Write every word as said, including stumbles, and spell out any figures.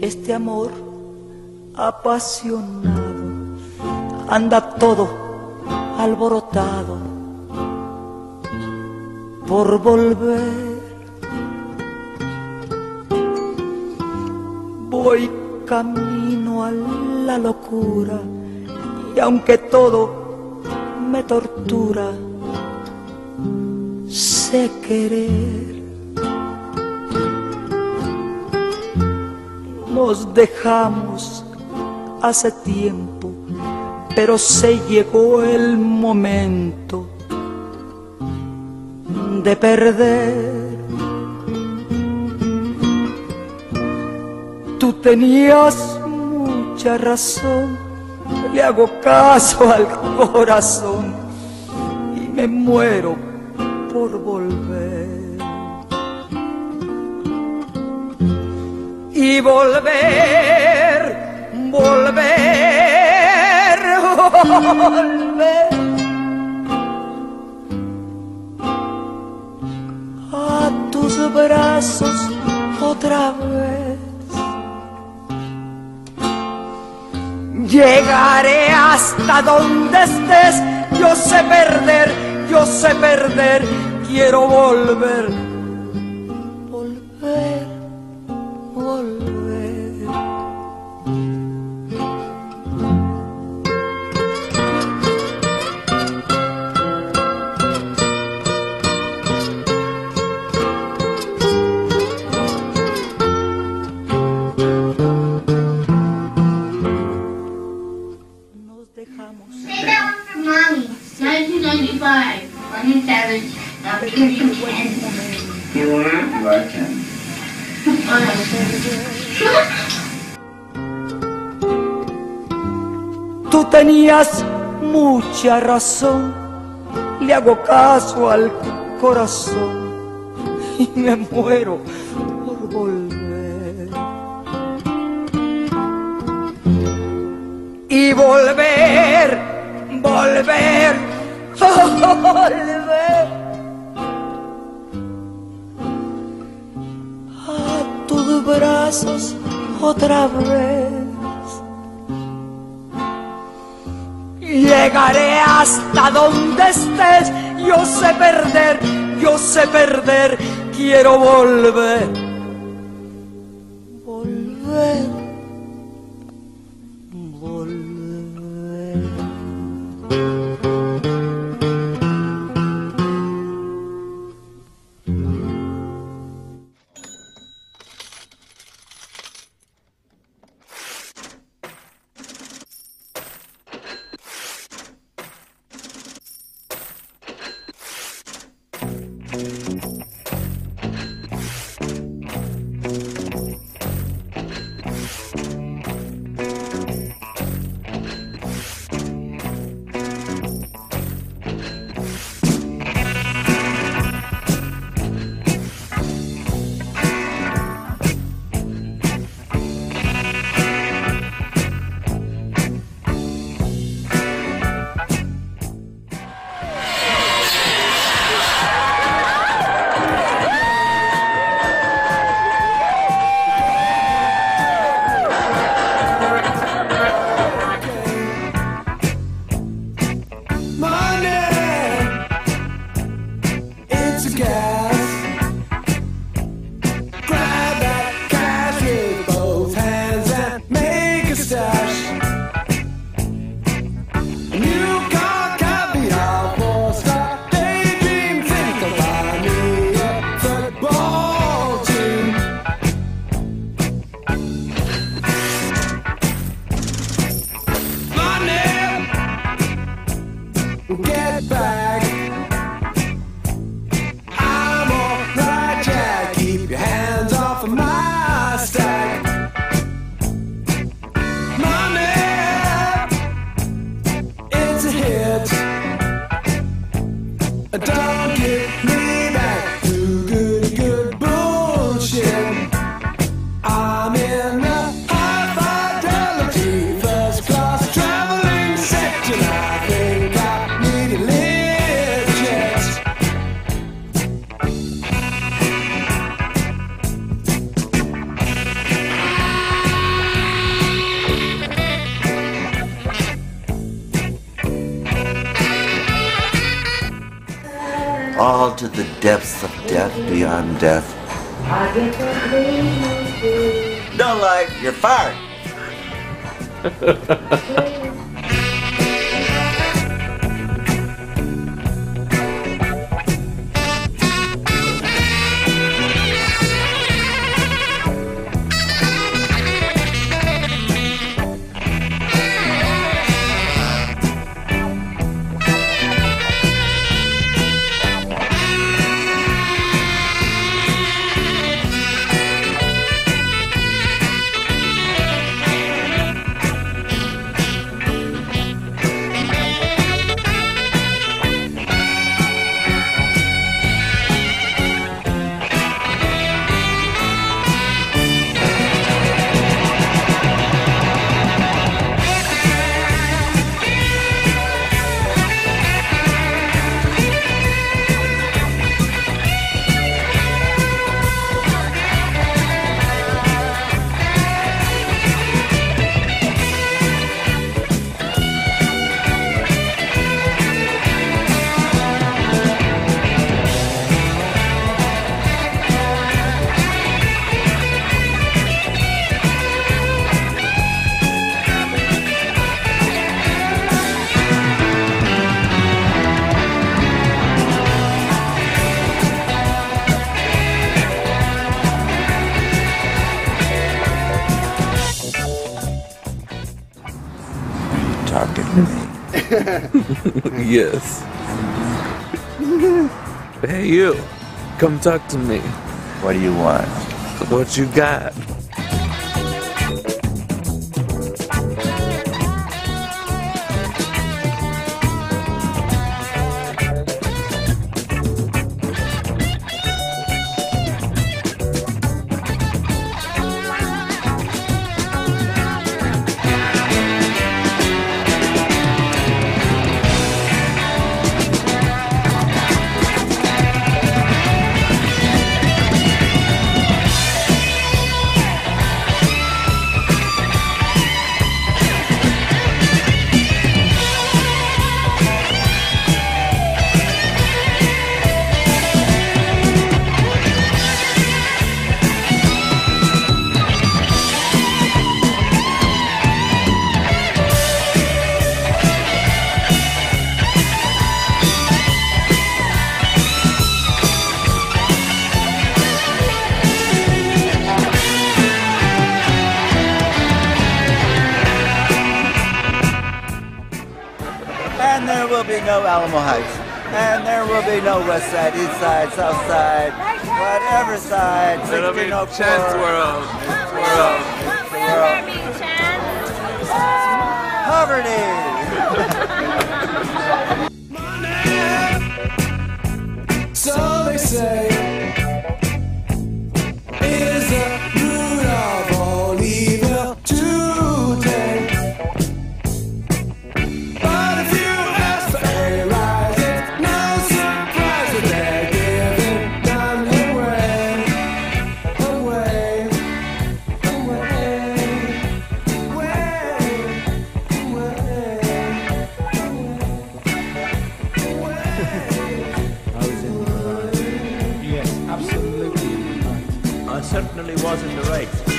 Este amor apasionado anda todo alborotado por volver. Voy camino a la locura y aunque todo me tortura, sé querer. Nos dejamos hace tiempo, pero se llegó el momento de perder. Tú tenías mucha razón, le hago caso al corazón y me muero por volver. Y volver, volver, volver a tus brazos otra vez. Llegaré hasta donde estés, yo sé perder, yo sé perder, quiero volver. nineteen ninety-five, I'm in Savage, I'm in Savage. You want to? You like him. Tú tenías mucha razón, le hago caso al corazón y me muero por volver. Y volver, volver. Volver a tus brazos otra vez. Llegaré hasta donde estés, yo sé perder, yo sé perder, quiero volver. Volver. Don't get me back to good, good bullshit. I'm in a high fidelity, first class traveling section. I think I need a all to the depths of death beyond death. Don't like, you're fired. Talking to me. Yes. Hey, you. Come talk to me. What do you want? What you got? And there will be no Alamo Heights. And there will be no West Side, East Side, South Side, whatever side. There'll be no Chance World. It's world. It's the world. Poverty. Money, so they say, is the root of all evil today. Certainly wasn't the right.